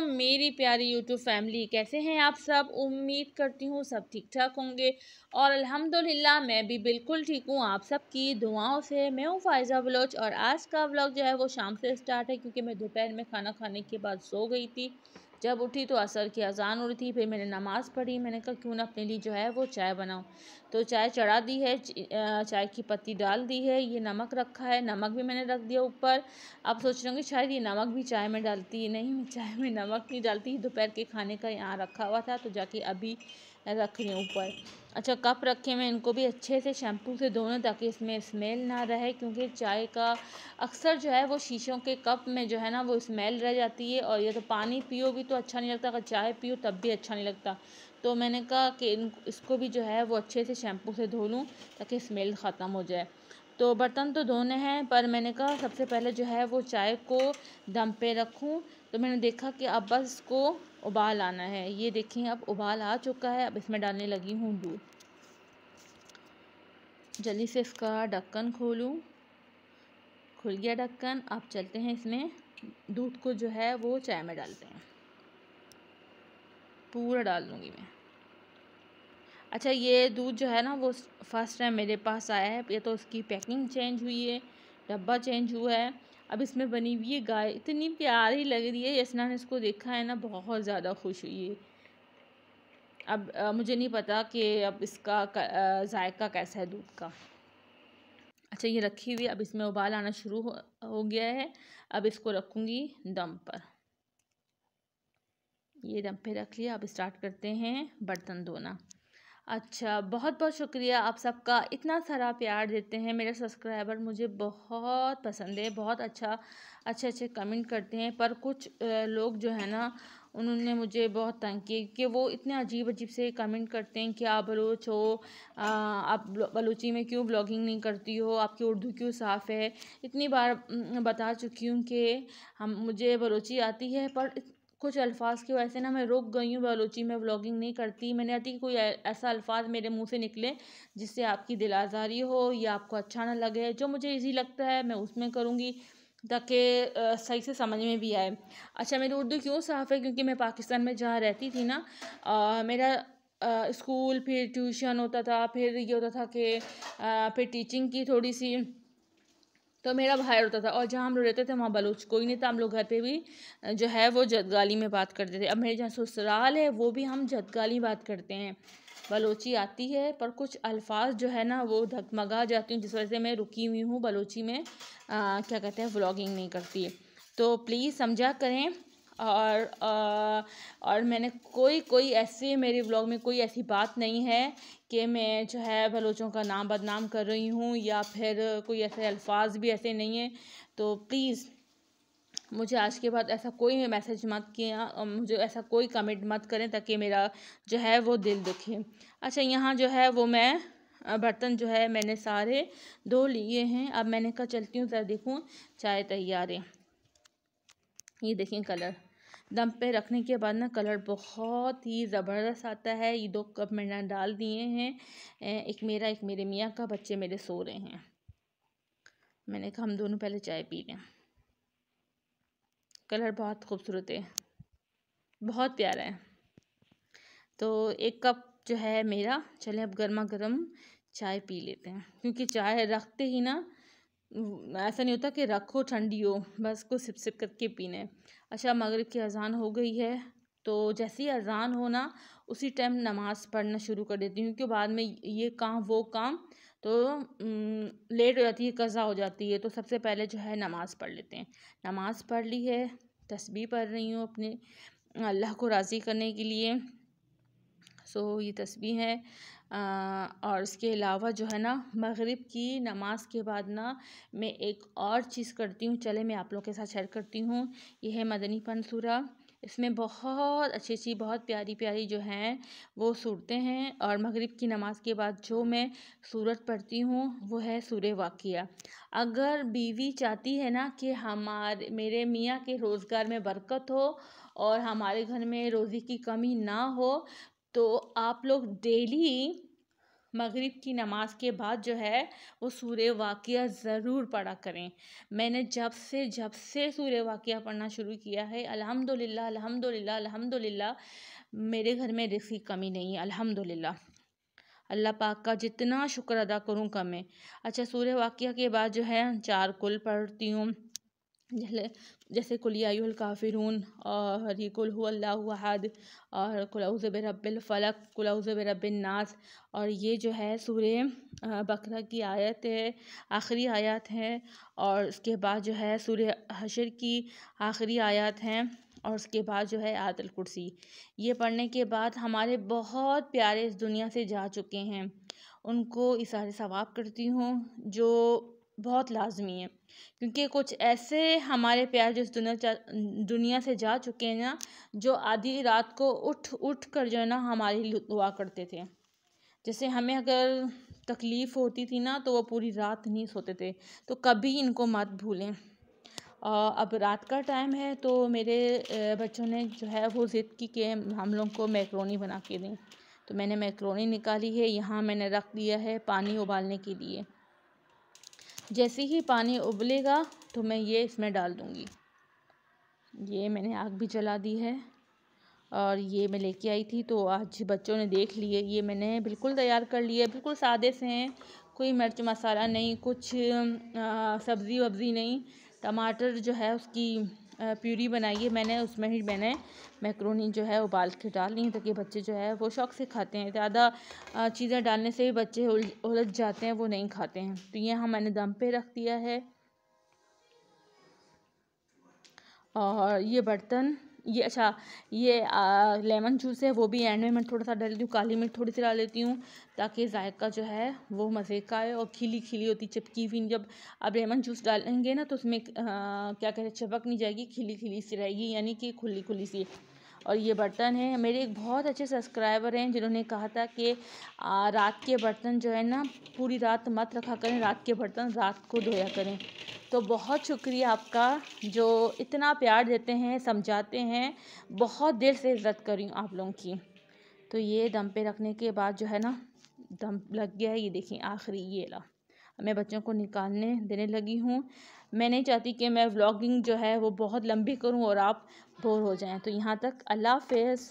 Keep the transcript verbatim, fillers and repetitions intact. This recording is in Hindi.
असलम मेरी प्यारी यूट्यूब फैमिली, कैसे हैं आप सब। उम्मीद करती हूँ सब ठीक ठाक होंगे और अल्हम्दुलिल्लाह मैं भी बिल्कुल ठीक हूँ आप सब की दुआओं से। मैं हूँ फ़ायज़ा बलोच और आज का व्लॉग जो है वो शाम से स्टार्ट है क्योंकि मैं दोपहर में खाना खाने के बाद सो गई थी। जब उठी तो असर की अजान उड़ी थी, फिर मैंने नमाज़ पढ़ी। मैंने कहा क्यों ना अपने लिए जो है वो चाय बनाऊं, तो चाय चढ़ा दी है, चाय की पत्ती डाल दी है, ये नमक रखा है, नमक भी मैंने रख दिया ऊपर। अब सोच रहे होंगे शायद ये नमक भी चाय में डालती है, नहीं चाय में नमक नहीं डालती। दोपहर के खाने का यहाँ रखा हुआ था तो जाके अभी रख रही हूँ ऊपर। अच्छा कप रखे मैं, इनको भी अच्छे से शैम्पू से धोना ताकि इसमें स्मेल ना रहे क्योंकि चाय का अक्सर जो है वो शीशों के कप में जो है ना वो स्मेल रह जाती है। और ये तो पानी पियो भी तो अच्छा नहीं लगता, अगर चाय पियो तब भी अच्छा नहीं लगता। तो मैंने कहा कि इसको भी जो है वो अच्छे से शैम्पू से धो लूँ ताकि स्मेल ख़त्म हो जाए। तो बर्तन तो धोने हैं पर मैंने कहा सबसे पहले जो है वो चाय को दम पे रखूं। तो मैंने देखा कि अब बस इसको उबाल आना है। ये देखिए अब उबाल आ चुका है। अब इसमें डालने लगी हूँ दूध। जल्दी से इसका ढक्कन खोलूं, खुल गया ढक्कन। अब चलते हैं इसमें दूध को जो है वो चाय में डालते हैं, पूरा डाल दूँगी मैं। अच्छा ये दूध जो है ना वो फर्स्ट टाइम मेरे पास आया है, ये तो उसकी पैकिंग चेंज हुई है, डब्बा चेंज हुआ है। अब इसमें बनी हुई है गाय, इतनी प्यारी लग रही है। यसना ने इसको देखा है ना, बहुत ज़्यादा खुश हुई है। अब आ, मुझे नहीं पता कि अब इसका जायका कैसा है दूध का। अच्छा ये रखी हुई, अब इसमें उबाल आना शुरू हो, हो गया है। अब इसको रखूँगी दम पर। ये दम पर रख लिया। अब स्टार्ट करते हैं बर्तन धोना। अच्छा बहुत बहुत शुक्रिया आप सबका, इतना सारा प्यार देते हैं। मेरे सब्सक्राइबर मुझे बहुत पसंद है, बहुत अच्छा अच्छे अच्छे कमेंट करते हैं। पर कुछ लोग जो है ना उन्होंने मुझे बहुत तंग किया कि वो इतने अजीब अजीब से कमेंट करते हैं कि आप बलोच हो, आप बलोची में क्यों ब्लॉगिंग नहीं करती हो, आपकी उर्दू क्यों साफ़ है। इतनी बार बता चुकी हूँ कि हम मुझे बलोची आती है पर कुछ अल्फाज की वजह से ना मैं रुक गई हूँ, बलोची में व्लॉगिंग नहीं करती। मैंने आती कि कोई ऐसा अल्फाज मेरे मुंह से निकले जिससे आपकी दिल आज़ारी हो या आपको अच्छा ना लगे। जो मुझे इजी लगता है मैं उसमें करूँगी ताकि सही से समझ में भी आए। अच्छा मेरी उर्दू क्यों साफ़ है, क्योंकि मैं पाकिस्तान में जहाँ रहती थी ना आ, मेरा आ, स्कूल फिर ट्यूशन होता था, फिर ये होता था कि फिर टीचिंग की थोड़ी सी, तो मेरा बाहर होता था। और जहाँ हम लोग रहते थे वहाँ बलोच कोई नहीं था, हम लोग घर पे भी जो है वो जदगाली में बात करते थे। अब मेरे जहाँ ससुराल है वो भी हम जदगाली बात करते हैं। बलोची आती है पर कुछ अल्फाज जो है ना वो धकमगा जाती हूँ, जिस वजह से मैं रुकी हुई हूँ बलोची में आ, क्या कहते हैं व्लॉगिंग नहीं करती। तो प्लीज़ समझा करें। और आ, और मैंने कोई कोई ऐसे मेरे व्लॉग में कोई ऐसी बात नहीं है कि मैं जो है बलोचों का नाम बदनाम कर रही हूँ या फिर कोई ऐसे अल्फाज भी ऐसे नहीं है। तो प्लीज़ मुझे आज के बाद ऐसा कोई मैसेज मत किया और मुझे ऐसा कोई कमेंट मत करें ताकि मेरा जो है वो दिल दुखे। अच्छा यहाँ जो है वो मैं बर्तन जो है मैंने सारे धो लिए हैं। अब मैंने कहा चलती हूँ ज़रा देखूँ चाय तैयार है। ये देखें कलर दम पे रखने के बाद ना कलर बहुत ही ज़बरदस्त आता है। ये दो कप मैंने डाल दिए हैं, एक मेरा एक मेरे मियाँ का। बच्चे मेरे सो रहे हैं, मैंने कहा हम दोनों पहले चाय पी लें। कलर बहुत खूबसूरत है, बहुत प्यारा है। तो एक कप जो है मेरा। चलें अब गर्मा गर्म चाय पी लेते हैं क्योंकि चाय रखते ही ना ऐसा नहीं होता कि रखो ठंडी हो, बस को सिप सिप करके पीना है। अच्छा मगरिब की अजान हो गई है तो जैसे ही अजान हो ना उसी टाइम नमाज़ पढ़ना शुरू कर देती हूँ क्योंकि बाद में ये काम वो काम तो लेट हो जाती है, कज़ा हो जाती है। तो सबसे पहले जो है नमाज़ पढ़ लेते हैं। नमाज़ पढ़ ली है, तस्बीह पढ़ रही हूँ अपने अल्लाह को राज़ी करने के लिए। सो ये तस्बीह है आ, और इसके अलावा जो है ना मगरिब की नमाज के बाद ना मैं एक और चीज़ करती हूँ, चले मैं आप लोग के साथ शेयर करती हूँ। यह है मदनी पंसूरा, इसमें बहुत अच्छी अच्छी बहुत प्यारी प्यारी जो हैं वो सूरतें हैं। और मगरिब की नमाज़ के बाद जो मैं सूरत पढ़ती हूँ वो है सूरह वाक़िया। अगर बीवी चाहती है ना कि हमारे मेरे मियाँ के रोज़गार में बरकत हो और हमारे घर में रोज़ी की कमी ना हो तो आप लोग डेली मगरिब की नमाज के बाद जो है वो सूरह वाक़िया ज़रूर पढ़ा करें। मैंने जब से जब से सूरह वाक़िया पढ़ना शुरू किया है अल्हम्दुलिल्लाह अल्हम्दुलिल्लाह अल्हम्दुलिल्लाह मेरे घर में रिस्क की कमी नहीं है। अल्हम्दुलिल्लाह अल्लाह पाक का जितना शुक्र अदा करूँ कम है। अच्छा, सूरह वाक़िया के बाद जो है चार कुल पढ़ती हूँ, जैसे कुल या अय्युहल काफ़िरून और ये कुल हुवल्लाहु अहद और कुल औज़ु बिरब्बिल फ़लक, कुल औज़ु बिरब्बिन नास। और ये जो है सूरह बकरा की आयत है, आखिरी आयत है। और उसके बाद जो है सूरह हशर की आखिरी आयत हैं। और उसके बाद जो है आयतुल कुर्सी। ये पढ़ने के बाद हमारे बहुत प्यारे इस दुनिया से जा चुके हैं, उनको इसारे सवाब करती हूँ जो बहुत लाजमी है, क्योंकि कुछ ऐसे हमारे प्यार जो इस दुनिया दुनिया से जा चुके हैं ना, जो आधी रात को उठ उठ कर जो है ना हमारी दुआ करते थे। जैसे हमें अगर तकलीफ़ होती थी ना तो वो पूरी रात नहीं सोते थे, तो कभी इनको मत भूलें। अब रात का टाइम है तो मेरे बच्चों ने जो है वो ज़िद की कि हम लोग को मैकरोनी बना के दें, तो मैंने मैकरोनी निकाली है, यहाँ मैंने रख दिया है पानी उबालने के लिए। जैसे ही पानी उबलेगा तो मैं ये इसमें डाल दूँगी। ये मैंने आग भी जला दी है और ये मैं लेके आई थी तो आज बच्चों ने देख लिए। ये मैंने बिल्कुल तैयार कर लिए, बिल्कुल सादे से हैं, कोई मिर्च मसाला नहीं, कुछ सब्ज़ी वब्ज़ी नहीं। टमाटर जो है उसकी प्यूरी बनाइए मैंने, उसमें ही मैंने मैकरोनी जो है उबाल के डाल ली है, ताकि बच्चे जो है वो शौक़ से खाते हैं। ज़्यादा चीज़ें डालने से भी बच्चे उलझ जाते हैं, वो नहीं खाते हैं। तो ये हम मैंने दम पे रख दिया है। और ये बर्तन ये अच्छा ये आ, लेमन जूस है, वो भी एंड में मैं थोड़ा सा डाल दूँ, काली मिर्च थोड़ी सी डाल लेती हूँ ताकि जायका जो है वो मज़े का आए। और खिली खिली होती चिपकी हुई, जब आप लेमन जूस डालेंगे ना तो उसमें आ, क्या कहते हैं चिपक नहीं जाएगी, खिली खिली सी रहेगी, यानी कि खुली खुली सी। और ये बर्तन है, मेरे एक बहुत अच्छे सब्सक्राइबर हैं जिन्होंने कहा था कि आ, रात के बर्तन जो है ना पूरी रात मत रखा करें, रात के बर्तन रात को धोया करें। तो बहुत शुक्रिया आपका जो इतना प्यार देते हैं, समझाते हैं, बहुत दिल से इज्जत करी हूँ आप लोगों की। तो ये दम पे रखने के बाद जो है ना दम लग गया है, ये देखिए आखिरी ये ला मैं बच्चों को निकालने देने लगी हूँ। मैं नहीं चाहती कि मैं व्लॉगिंग जो है वो बहुत लंबी करूँ और आप बोर हो जाएं। तो यहाँ तक अल्लाह हाफ़िज़।